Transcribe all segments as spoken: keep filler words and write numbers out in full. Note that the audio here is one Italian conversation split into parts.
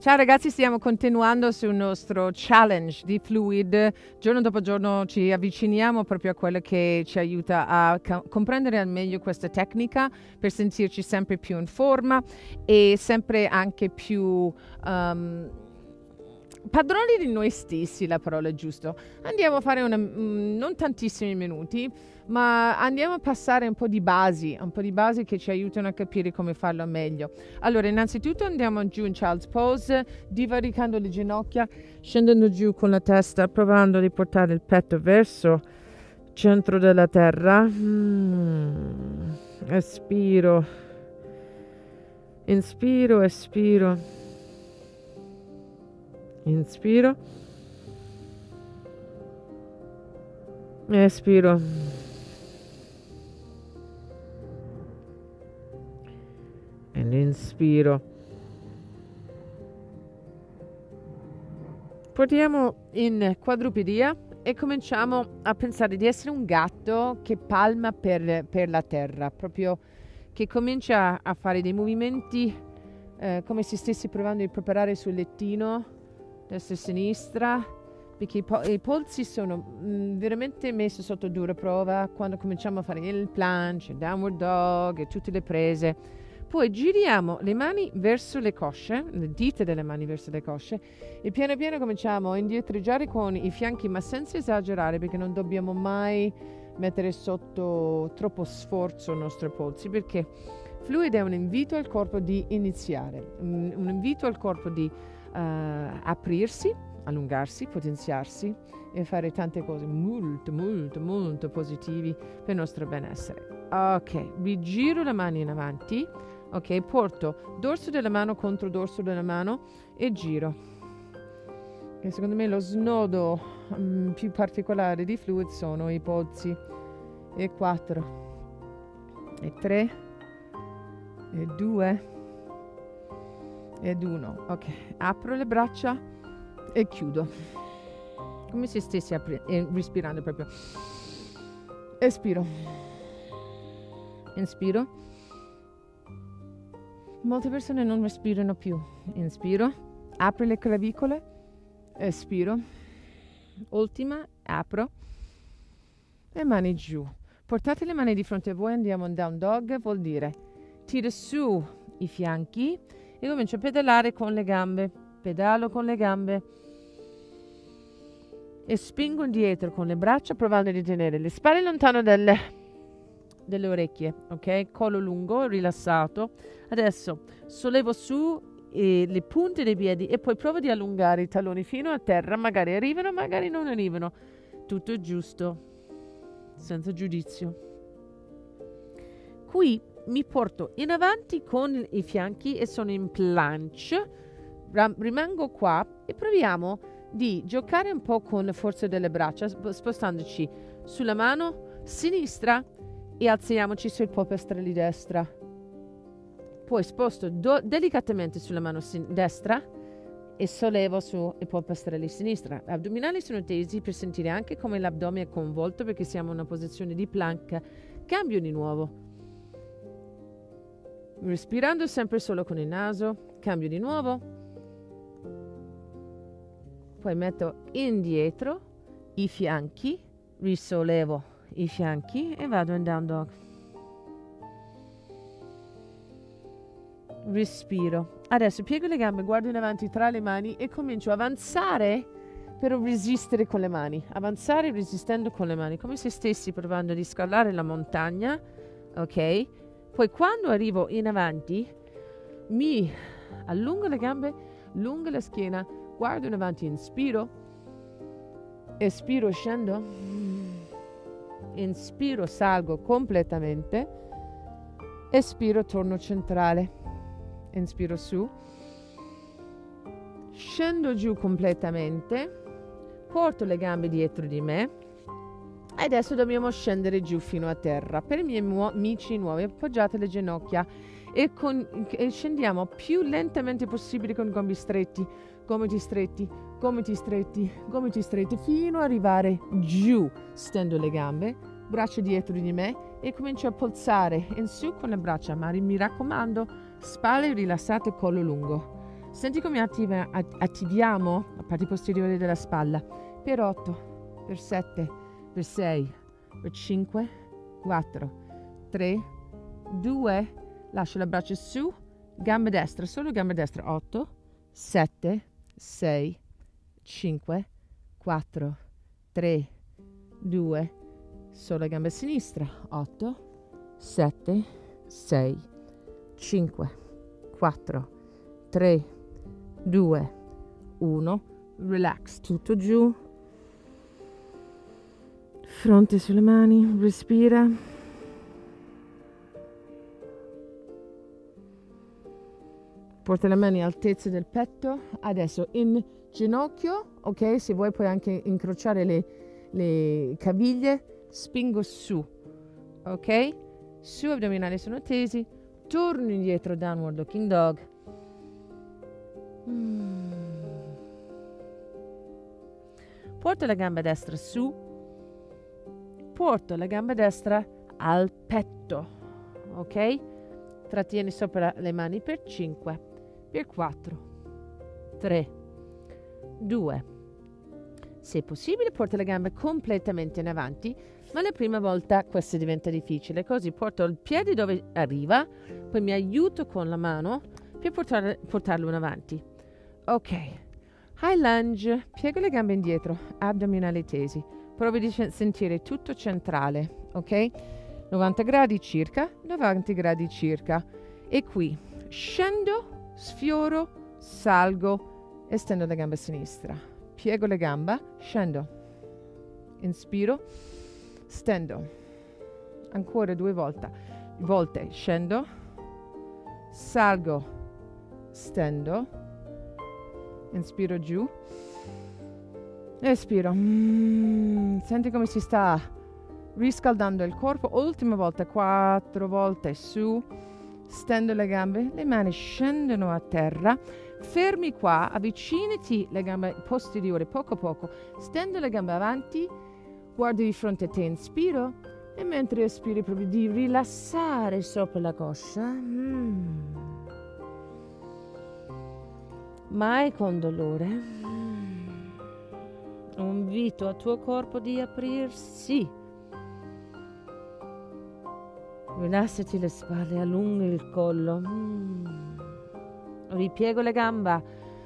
Ciao ragazzi, stiamo continuando sul nostro challenge di Fluid. Giorno dopo giorno ci avviciniamo proprio a quello che ci aiuta a comprendere al meglio questa tecnica per sentirci sempre più in forma e sempre anche più um, padroni di noi stessi, la parola è giusta. Andiamo a fare una, mh, non tantissimi minuti, ma andiamo a passare un po' di basi, un po' di basi che ci aiutano a capire come farlo meglio. Allora, innanzitutto andiamo giù in Child's Pose, divaricando le ginocchia, scendendo giù con la testa, provando a portare il petto verso il centro della terra. Mm. Espiro, inspiro, espiro, inspiro, espiro. Inspiro. Portiamo in quadrupedia e cominciamo a pensare di essere un gatto che palma per, per la terra, proprio che comincia a fare dei movimenti eh, come se stessi provando a preparare sul lettino, destra e sinistra, perché i, po i polsi sono mh, veramente messi sotto dura prova quando cominciamo a fare il planche, il downward dog e tutte le prese. Poi giriamo le mani verso le cosce, le dita delle mani verso le cosce, e piano piano cominciamo a indietreggiare con i fianchi, ma senza esagerare, perché non dobbiamo mai mettere sotto troppo sforzo i nostri polsi, perché Fluid è un invito al corpo di iniziare, un, un invito al corpo di uh, aprirsi, allungarsi, potenziarsi e fare tante cose molto, molto, molto positivi per il nostro benessere. Ok, rigiro le mani in avanti. Ok, porto dorso della mano contro dorso della mano e giro. E secondo me lo snodo mh, più particolare di Fluid sono i polsi. E quattro. E tre. E due. Ed uno. Ok, apro le braccia e chiudo. Come se stessi eh, respirando proprio. Espiro. Inspiro. Molte persone non respirano più. Inspiro, apro le clavicole, espiro, ultima, apro, le mani giù. Portate le mani di fronte a voi, andiamo in down dog, vuol dire tiro su i fianchi e comincio a pedalare con le gambe, pedalo con le gambe e spingo indietro con le braccia provando a tenere le spalle lontano dalle... delle orecchie, ok? Collo lungo, rilassato. Adesso sollevo su eh, le punte dei piedi e poi provo di allungare i talloni fino a terra, magari arrivano, magari non arrivano. Tutto giusto, senza giudizio. Qui mi porto in avanti con i fianchi e sono in planche. Rimango qua e proviamo di giocare un po' con la forza delle braccia, spostandoci sulla mano sinistra e alziamoci sul polpastrelli destra. Poi sposto delicatamente sulla mano destra e sollevo su i polpastrelli sinistra. Gli addominali sono tesi per sentire anche come l'addome è convolto, perché siamo in una posizione di plank. Cambio di nuovo. Respirando sempre solo con il naso. Cambio di nuovo. Poi metto indietro i fianchi, risollevo i fianchi e vado in down dog. Respiro. Adesso piego le gambe, guardo in avanti tra le mani e comincio ad avanzare per resistere con le mani, avanzare resistendo con le mani, come se stessi provando di scalare la montagna, ok? Poi quando arrivo in avanti mi allungo le gambe, allungo la schiena, guardo in avanti, inspiro, espiro, scendo. Inspiro, salgo completamente, espiro, torno centrale, inspiro su, scendo giù completamente, porto le gambe dietro di me e adesso dobbiamo scendere giù fino a terra. Per i miei amici nuovi, appoggiate le ginocchia e, con, e scendiamo più lentamente possibile con gomiti stretti, gomiti stretti, gomiti stretti, gomiti stretti, fino ad arrivare giù. Stendo le gambe, braccia dietro di me e comincio a polsare in su con le braccia, ma mi raccomando, spalle rilassate, collo lungo. Senti come attiva, attiviamo la parte posteriore della spalla per otto, per sette, per sei, per cinque, quattro, tre, due, lascia la braccia su, gamba destra, solo gamba destra, otto, sette, sei, cinque, quattro, tre, due, solo gamba sinistra, otto, sette, sei, cinque, quattro, tre, due, uno, relax, tutto giù, fronte sulle mani, respira, porta le mani all'altezza del petto, adesso in ginocchio, ok? Se vuoi puoi anche incrociare le, le caviglie, spingo su, ok? Su, addominali sono tesi, torno indietro, downward looking dog. Mm. Porto la gamba destra su, porto la gamba destra al petto, ok? Trattieni sopra le mani per cinque, per quattro, tre, due. Se possibile porta le gambe completamente in avanti, ma la prima volta questo diventa difficile, così porto il piede dove arriva, poi mi aiuto con la mano per portare, portarlo in avanti. Ok, high lunge, piego le gambe indietro, addominali tesi, provi a sentire tutto centrale, ok? novanta gradi circa, novanta gradi circa, e qui scendo, sfioro, salgo, estendo la gamba sinistra, piego le gambe, scendo, inspiro, stendo, ancora due volte, volte scendo, salgo, stendo, inspiro giù, espiro, mm, senti come si sta riscaldando il corpo, ultima volta, quattro volte su, stendo le gambe, le mani scendono a terra, fermi qua, avvicinati le gambe posteriori poco a poco, stendo le gambe avanti, guardo di fronte a te, inspiro e mentre espiri proprio di rilassare sopra la coscia, mm. mai con dolore, mm. invito al tuo corpo di aprirsi, rilassati le spalle, allunghi il collo, mm. ripiego le gambe,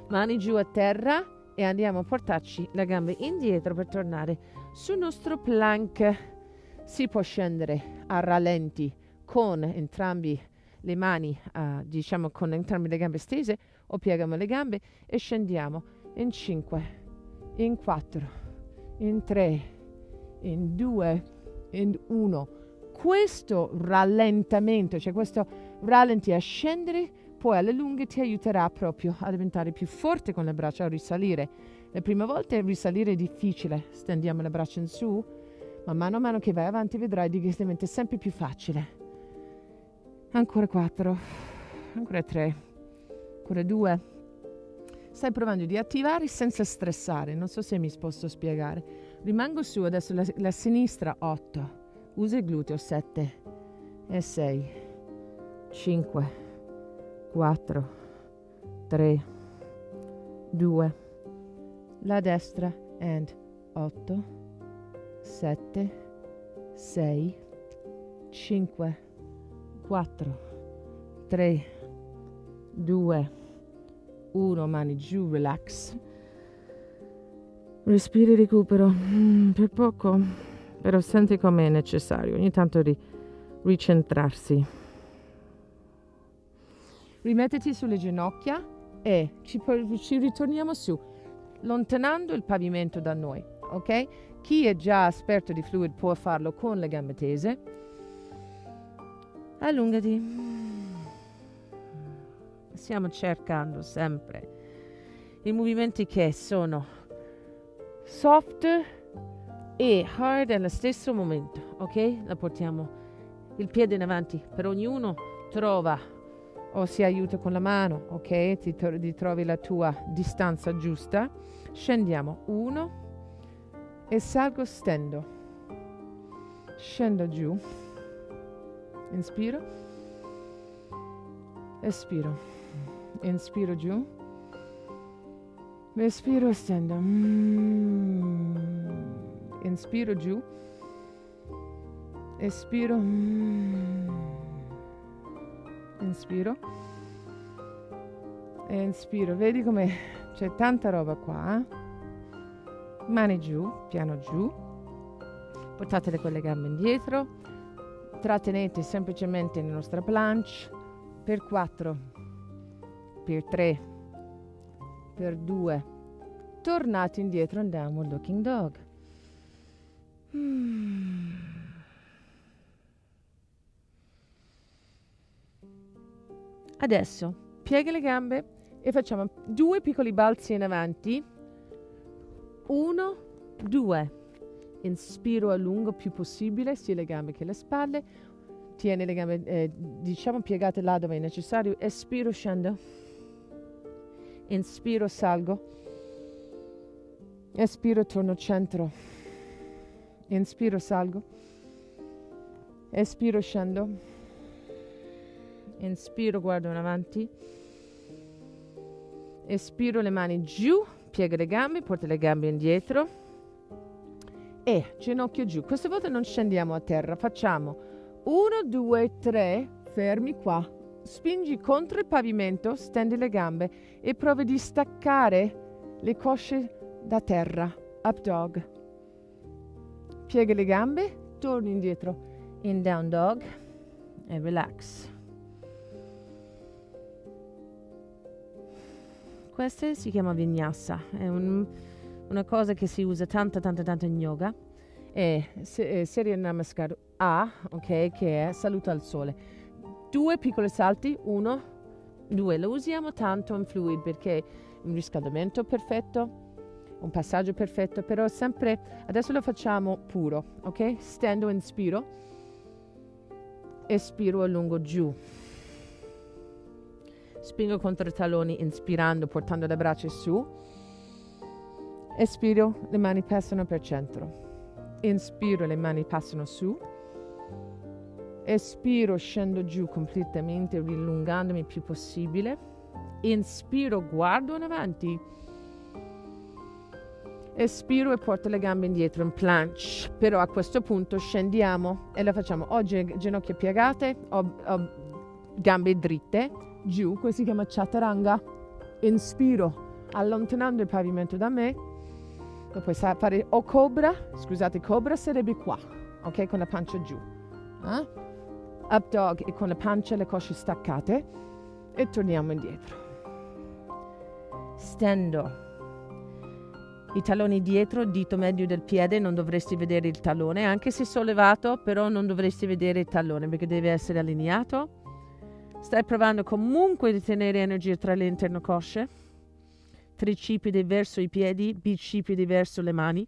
mani giù a terra e andiamo a portarci le gambe indietro per tornare sul nostro plank. Si può scendere a rallenti con entrambi le mani, uh, diciamo con entrambe le gambe stese, o pieghiamo le gambe e scendiamo in cinque, in quattro, in tre, in due, in uno. Questo rallentamento, cioè questo rallenti a scendere, poi alle lunghe ti aiuterà proprio a diventare più forte con le braccia, a risalire. La prima volta risalire è difficile, stendiamo le braccia in su, ma mano a mano che vai avanti vedrai che diventa sempre più facile. Ancora quattro, ancora tre, ancora due. Stai provando di attivare senza stressare, non so se mi posso spiegare. Rimango su, adesso la, la sinistra otto, usa il gluteo sette e sei, cinque, quattro, tre, due, la destra, and otto, sette, sei, cinque, quattro, tre, due, uno, mani giù, relax, respiri, recupero, mm, per poco, però senti come è necessario, ogni tanto ri ricentrarsi. Rimettiti sulle ginocchia e ci, ci ritorniamo su, allontanando il pavimento da noi, ok? Chi è già esperto di fluid può farlo con le gambe tese. Allungati. Stiamo cercando sempre i movimenti che sono soft e hard allo stesso momento, ok? La portiamo il piede in avanti, per ognuno trova o si aiuta con la mano, ok? Ti, tro ti trovi la tua distanza giusta. Scendiamo, uno, e salgo, stendo. Scendo giù, inspiro, espiro, inspiro giù, respiro, stendo, mm. Inspiro giù, espiro, mm. Inspiro e inspiro. Vedi come c'è tanta roba qua, eh? Mani giù, piano giù, portatele con le gambe indietro, trattenete semplicemente nella nostra planche per quattro, per tre, per due, tornate indietro, andiamo looking dog. Mm. Adesso piega le gambe e facciamo due piccoli balzi in avanti. Uno, due. Inspiro a lungo più possibile, sia le gambe che le spalle. Tieni le gambe, eh, diciamo, piegate là dove è necessario. Espiro, scendo. Inspiro, salgo. Espiro, torno centro. Inspiro, salgo. Espiro, scendo. Inspiro, guardo in avanti. Espiro, le mani giù. Piega le gambe, porta le gambe indietro e ginocchio giù. Questa volta non scendiamo a terra, facciamo uno, due, tre, fermi qua, spingi contro il pavimento, stendi le gambe e provi di staccare le cosce da terra, up dog. Piega le gambe, torni indietro, in down dog e relax. Questa si chiama vinyasa, è un, una cosa che si usa tanto, tanto, tanto in yoga. E se, eh, Surya Namaskar A, ok, che è saluto al sole. Due piccoli salti, uno, due. Lo usiamo tanto in Fluid perché è un riscaldamento perfetto, un passaggio perfetto, però sempre, adesso lo facciamo puro, ok? Stendo, inspiro, espiro a lungo giù. Spingo contro i talloni, inspirando, portando le braccia su. Espiro, le mani passano per centro. Inspiro, le mani passano su. Espiro, scendo giù completamente, rilungandomi il più possibile. Inspiro, guardo in avanti. Espiro e porto le gambe indietro in planche. Però a questo punto scendiamo e la facciamo o ginocchia piegate o, o gambe dritte. Giù, questo si chiama chaturanga. Inspiro, allontanando il pavimento da me. Lo puoi fare o cobra, scusate, cobra sarebbe qua, ok? Con la pancia giù. Eh? Up dog e con la pancia le cosce staccate e torniamo indietro. Stendo. I talloni dietro, dito medio del piede, non dovresti vedere il tallone, anche se sollevato, però non dovresti vedere il tallone perché deve essere allineato. Stai provando comunque di tenere energia tra le interne cosce, tricipiti verso i piedi, bicipiti verso le mani,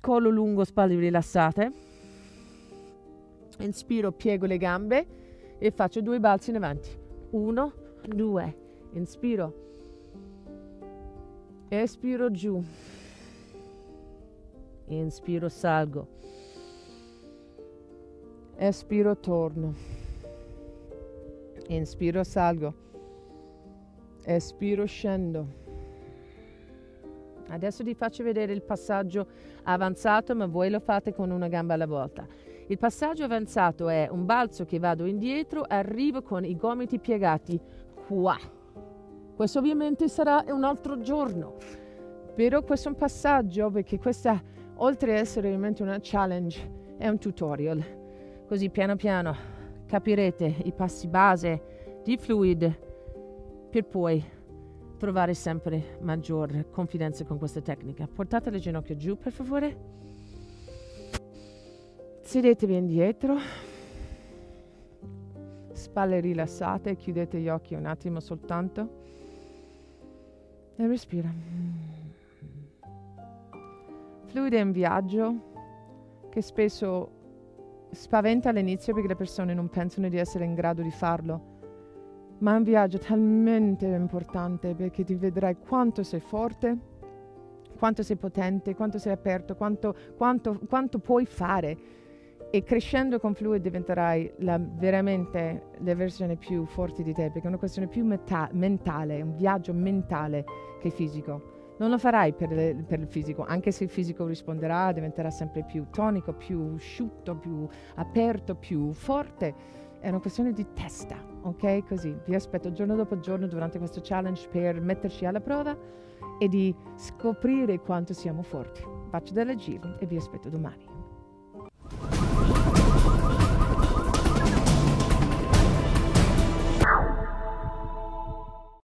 collo lungo, spalle rilassate. Inspiro, piego le gambe e faccio due balzi in avanti. Uno, due, inspiro, espiro giù, inspiro, salgo, espiro, torno. Inspiro, salgo. Espiro, scendo. Adesso ti faccio vedere il passaggio avanzato, ma voi lo fate con una gamba alla volta. Il passaggio avanzato è un balzo che vado indietro, arrivo con i gomiti piegati qua. Questo ovviamente sarà un altro giorno, però questo è un passaggio perché questa, oltre ad essere ovviamente una challenge, è un tutorial. Così piano piano capirete i passi base di Fluid per poi trovare sempre maggior confidenza con questa tecnica. Portate le ginocchia giù, per favore. Sedetevi indietro. Spalle rilassate, chiudete gli occhi un attimo soltanto. E respira. Fluid è un viaggio che spesso spaventa all'inizio perché le persone non pensano di essere in grado di farlo, ma è un viaggio talmente importante perché ti vedrai quanto sei forte, quanto sei potente, quanto sei aperto, quanto, quanto, quanto puoi fare, e crescendo con Fluid diventerai la, veramente la versione più forte di te, perché è una questione più meta- mentale, un viaggio mentale che fisico. Non lo farai per, le, per il fisico, anche se il fisico risponderà, diventerà sempre più tonico, più asciutto, più aperto, più forte. È una questione di testa, ok? Così vi aspetto giorno dopo giorno durante questo challenge per metterci alla prova e di scoprire quanto siamo forti. Faccio delle giri e vi aspetto domani.